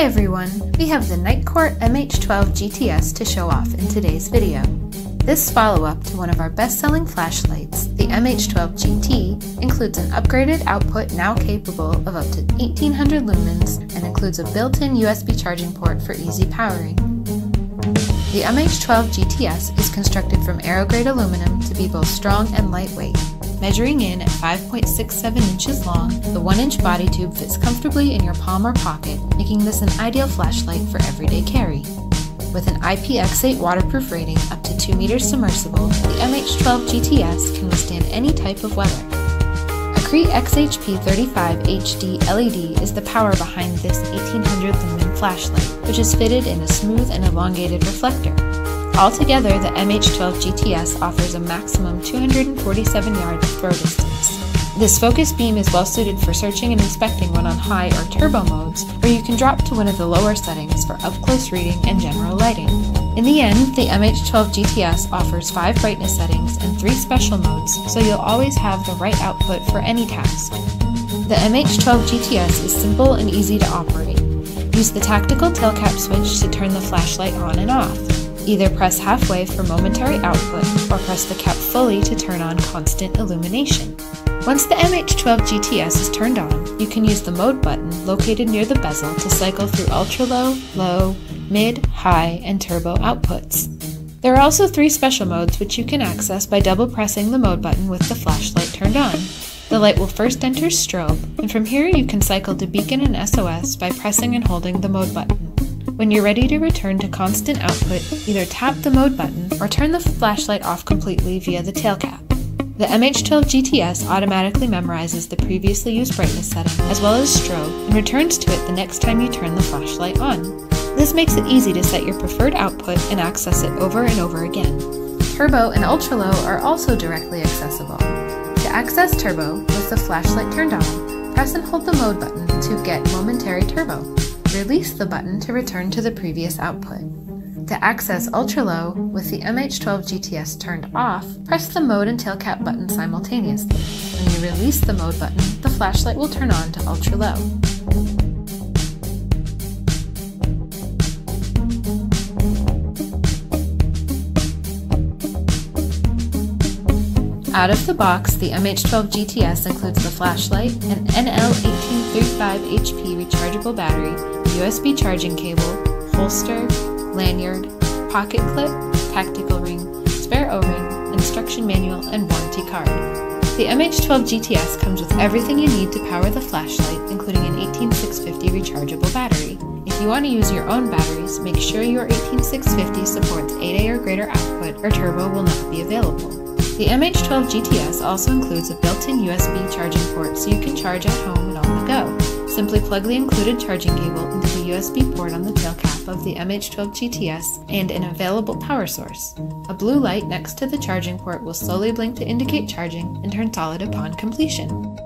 Hi everyone, we have the Nitecore MH12GTS to show off in today's video. This follow-up to one of our best-selling flashlights, the MH12GT, includes an upgraded output now capable of up to 1800 lumens and includes a built-in USB charging port for easy powering. The MH12GTS is constructed from aerograde aluminum to be both strong and lightweight. Measuring in at 5.67 inches long, the 1-inch body tube fits comfortably in your palm or pocket, making this an ideal flashlight for everyday carry. With an IPX8 waterproof rating up to 2 meters submersible, the MH12GTS can withstand any type of weather. A Cree XHP35HD LED is the power behind this 1800 lumen flashlight, which is fitted in a smooth and elongated reflector. Altogether, the MH12GTS offers a maximum 247 yards of throw distance. This focus beam is well suited for searching and inspecting when on high or turbo modes, or you can drop to one of the lower settings for up-close reading and general lighting. In the end, the MH12GTS offers 5 brightness settings and 3 special modes, so you'll always have the right output for any task. The MH12GTS is simple and easy to operate. Use the tactical tailcap switch to turn the flashlight on and off. Either press halfway for momentary output, or press the cap fully to turn on constant illumination. Once the MH12GTS is turned on, you can use the mode button located near the bezel to cycle through ultra-low, low, mid, high, and turbo outputs. There are also 3 special modes which you can access by double-pressing the mode button with the flashlight turned on. The light will first enter strobe, and from here you can cycle to beacon and SOS by pressing and holding the mode button. When you're ready to return to constant output, either tap the mode button or turn the flashlight off completely via the tailcap. The MH12GTS automatically memorizes the previously used brightness setting as well as strobe and returns to it the next time you turn the flashlight on. This makes it easy to set your preferred output and access it over and over again. Turbo and ultra-low are also directly accessible. To access turbo with the flashlight turned on, press and hold the mode button to get momentary turbo. Release the button to return to the previous output. To access ultra-low with the MH12GTS turned off, press the mode and tailcap button simultaneously. When you release the mode button, the flashlight will turn on to ultra-low. Out of the box, the MH12GTS includes the flashlight, an NL1835HP rechargeable battery, USB charging cable, holster, lanyard, pocket clip, tactical ring, spare O-ring, instruction manual, and warranty card. The MH12GTS comes with everything you need to power the flashlight, including an 18650 rechargeable battery. If you want to use your own batteries, make sure your 18650 supports 8A or greater output or turbo will not be available. The MH12GTS also includes a built-in USB charging port so you can charge at home and on the go. Simply plug the included charging cable into the USB port on the tailcap of the MH12GTS and an available power source. A blue light next to the charging port will slowly blink to indicate charging and turn solid upon completion.